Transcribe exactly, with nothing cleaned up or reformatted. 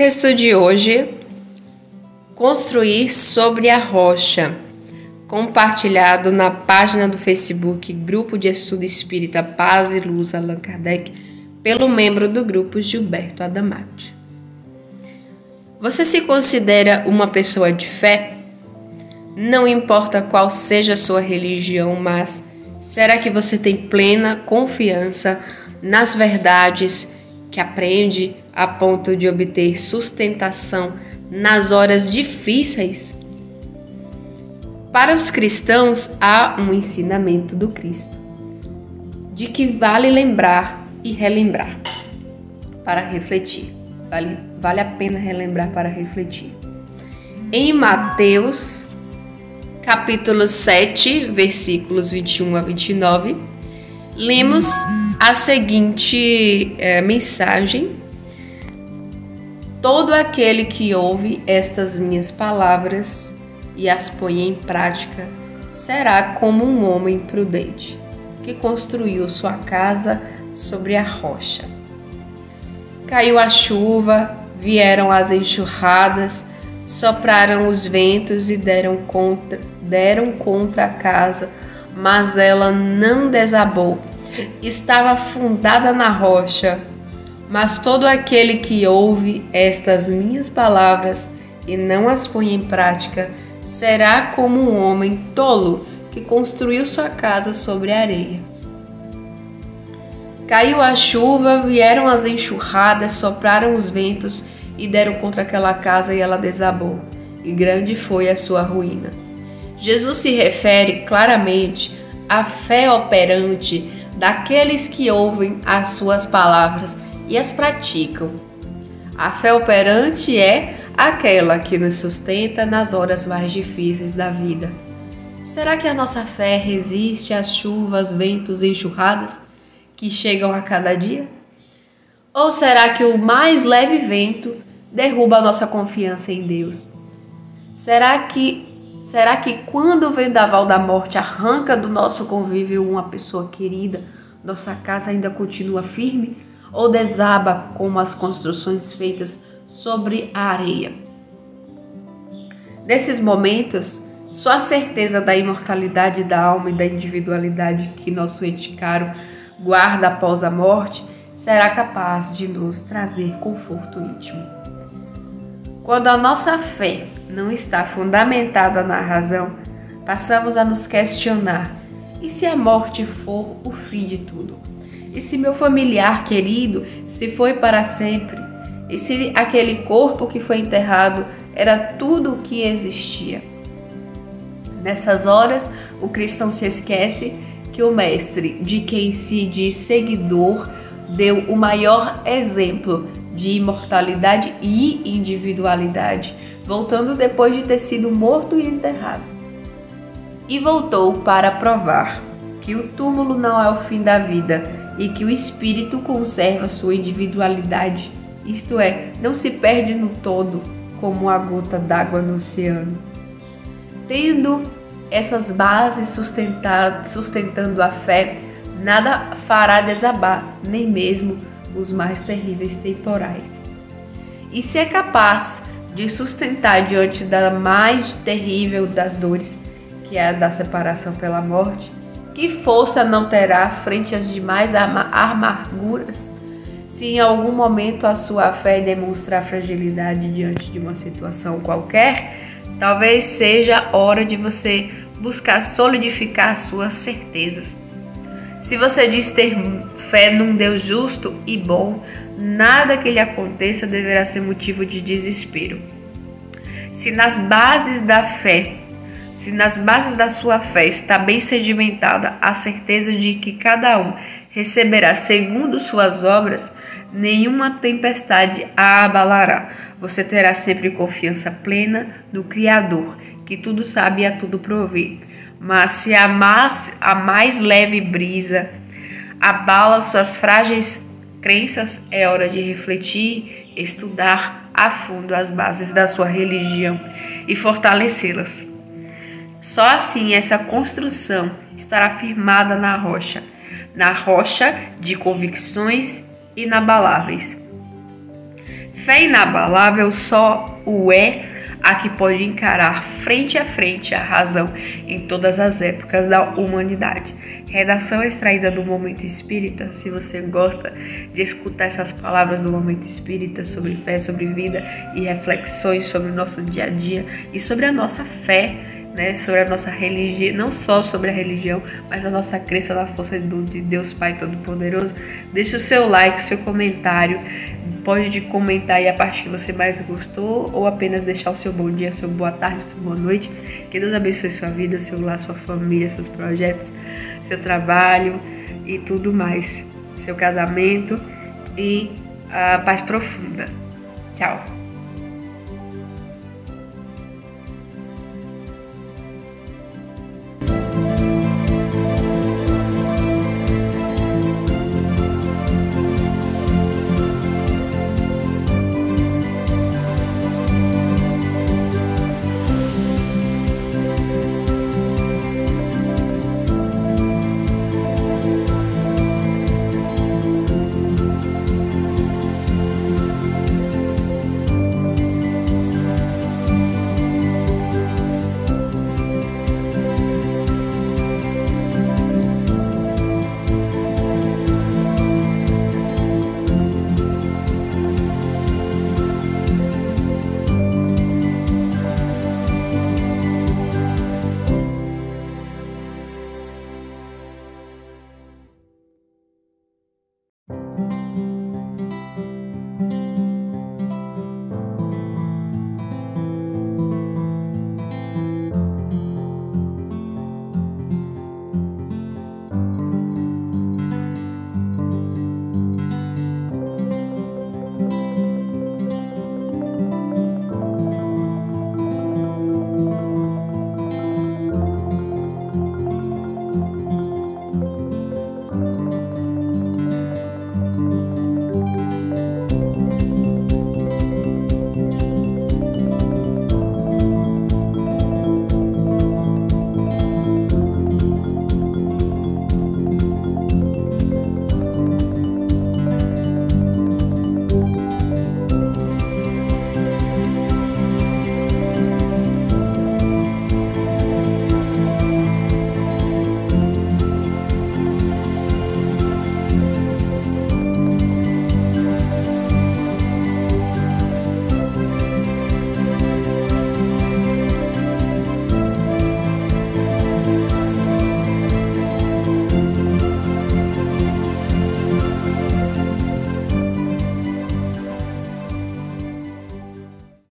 Texto de hoje: Construir sobre a Rocha, compartilhado na página do Facebook Grupo de Estudo Espírita Paz e Luz Allan Kardec, pelo membro do grupo Gilberto Adamatti. Você se considera uma pessoa de fé? Não importa qual seja a sua religião, mas será que você tem plena confiança nas verdades que aprende a ponto de obter sustentação nas horas difíceis? Para os cristãos, há um ensinamento do Cristo, de que vale lembrar e relembrar para refletir. Vale, vale a pena relembrar para refletir. Em Mateus, capítulo sete, versículos vinte e um a vinte e nove, lemos a seguinte é, mensagem: todo aquele que ouve estas minhas palavras e as põe em prática será como um homem prudente que construiu sua casa sobre a rocha. Caiu a chuva, vieram as enxurradas, sopraram os ventos e deram contra, deram contra a casa, mas ela não desabou. Estava fundada na rocha, mas todo aquele que ouve estas minhas palavras e não as põe em prática será como um homem tolo que construiu sua casa sobre a areia. Caiu a chuva, vieram as enxurradas, sopraram os ventos e deram contra aquela casa e ela desabou, e grande foi a sua ruína. Jesus se refere claramente à fé operante daqueles que ouvem as suas palavras e as praticam. A fé operante é aquela que nos sustenta nas horas mais difíceis da vida. Será que a nossa fé resiste às chuvas, ventos e enxurradas que chegam a cada dia? Ou será que o mais leve vento derruba a nossa confiança em Deus? Será que Será que quando o vendaval da morte arranca do nosso convívio uma pessoa querida, nossa casa ainda continua firme ou desaba como as construções feitas sobre a areia? Nesses momentos, só a certeza da imortalidade da alma e da individualidade que nosso ente caro guarda após a morte será capaz de nos trazer conforto íntimo. Quando a nossa fé não está fundamentada na razão, passamos a nos questionar: e se a morte for o fim de tudo? E se meu familiar querido se foi para sempre? E se aquele corpo que foi enterrado era tudo o que existia? Nessas horas, o cristão se esquece que o mestre, de quem se diz seguidor, deu o maior exemplo de imortalidade e individualidade, voltando depois de ter sido morto e enterrado. E voltou para provar que o túmulo não é o fim da vida e que o espírito conserva sua individualidade, isto é, não se perde no todo como a gota d'água no oceano. Tendo essas bases sustentando a fé, nada fará desabar, nem mesmo os mais terríveis temporais. E se é capaz de sustentar diante da mais terrível das dores, que é a da separação pela morte, que força não terá frente às demais amarguras, se em algum momento a sua fé demonstrar fragilidade diante de uma situação qualquer? Talvez seja hora de você buscar solidificar suas certezas. Se você diz ter fé num Deus justo e bom, nada que lhe aconteça deverá ser motivo de desespero. Se nas bases da fé, se nas bases da sua fé está bem sedimentada a certeza de que cada um receberá segundo suas obras, nenhuma tempestade a abalará. Você terá sempre confiança plena no Criador, que tudo sabe e a tudo provê. Mas se a mais, a mais leve brisa abala suas frágeis crenças, é hora de refletir, estudar a fundo as bases da sua religião e fortalecê-las. Só assim essa construção estará firmada na rocha, na rocha de convicções inabaláveis. Fé inabalável só o é a que pode encarar frente a frente a razão em todas as épocas da humanidade. Redação extraída do Momento Espírita. Se você gosta de escutar essas palavras do Momento Espírita sobre fé, sobre vida e reflexões sobre o nosso dia a dia e sobre a nossa fé, né, sobre a nossa religião, não só sobre a religião, mas a nossa crença na força do, de Deus Pai Todo-Poderoso, deixe o seu like, seu comentário. Pode comentar aí a parte que você mais gostou ou apenas deixar o seu bom dia, seu boa tarde, sua boa noite. Que Deus abençoe sua vida, seu lar, sua família, seus projetos, seu trabalho e tudo mais. Seu casamento e a paz profunda. Tchau!